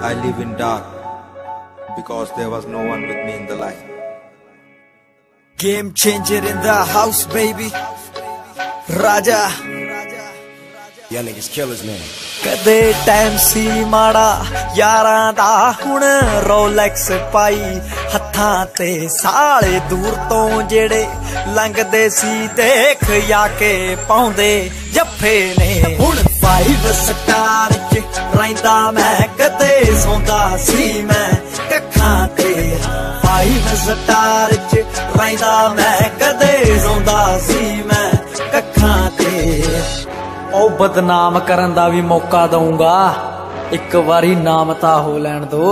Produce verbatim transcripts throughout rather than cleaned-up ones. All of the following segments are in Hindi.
I live in dark because there was no one with me in the light. Game changer in the house, baby. Raja. Y'all niggas killers, man. Kade time si mara yara da hun Rolex pai hatha te saale dur to jede langde si dekh ya ke paunde jaffe ne hun five star ch rainda main kade sonda si main kakhan te five star ch rainda main kade sonda si main kakhan te ओ बदनाम करन दा भी मौका दूंगा एक बारी नाम ता हो लैन दो।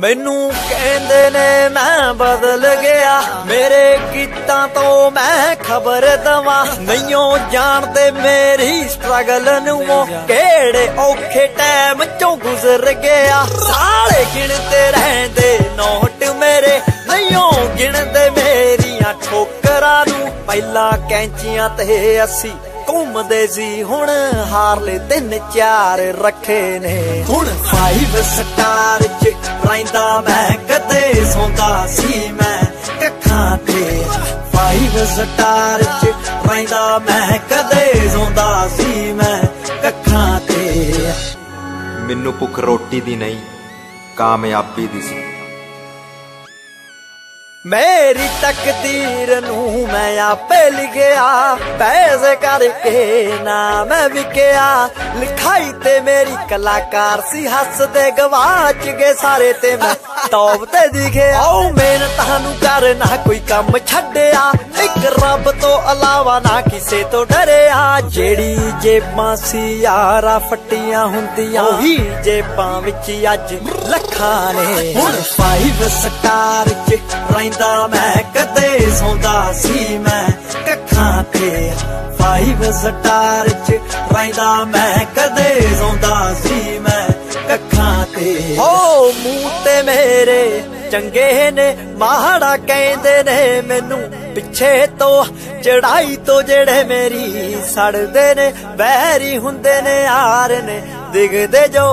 मैनू कहंदे ने मैं बदल गया मेरे गीतां तो मैं खबर दवा नहीं जानते मेरी स्ट्रगल नूं केड़े औखे टाइम चों गुजर गया। साले गिनते रहंदे नोट मेरे नहीं गिनते मेरियां ठोकरां नूं पहला कैंचियां ते अस्सी घूमदे सी हुण हारले तीन चार रखे ने हुण फाइव स्टार च रहिंदा मैं कदे सौंदा सी मैं कक्खां ते फाइव स्टार च रहिंदा मैं कदे सौंदा सी मैं कक्खां ते। मैनू भुख रोटी दी नहीं कामयाबी दी सी मेरी तकदीर नूं मैं आपे लिखिया पैसे करके ना मैं विकिया लिखाई ते मेरी कलाकार सी हसदे गवाच गए सारे ते मैं तौब ते दिखे आओ मेहनत नूं कर ना कोई कम छड्डिया एक रब तो अलावा ना किसे तो डरिया जेड़ी जेबां सी यारा फटियां हुंदियां ही जेबां विच अज लखां ने हुण फाइव स्टार च रहिंदा मैं कदे सौंदा सी मैं कक्खां ते फाइव स्टार च रहिंदा मैं कदे सौंदा सी मैं कक्खां ते। ओ मूंह ते मेरे चंगे ने माड़ा कहंदे ने मैनू पिछे तो चढ़ाई तो जेड़े मेरी सड़दे ने बैरी हुंदे ने यार ने दिखदे जो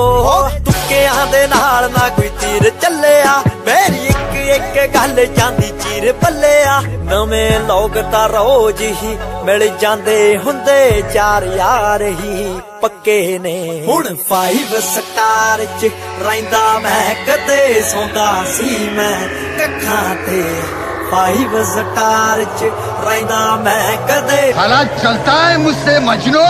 तुक्कियां दे नाल ना कोई तीर चलिया मेरी एक गल जांदी चीर पल्लिया नवें लोग तां रोज ही मिल जांदे हुंदे चार यार ही पक्के ने हुण फाइव स्टार च रहिंदा मैं कदे सौंदा सी मैं कक्खां ते फाइव स्टार च रहिंदा मैं कदे। साला चलता है मुझसे मजनू।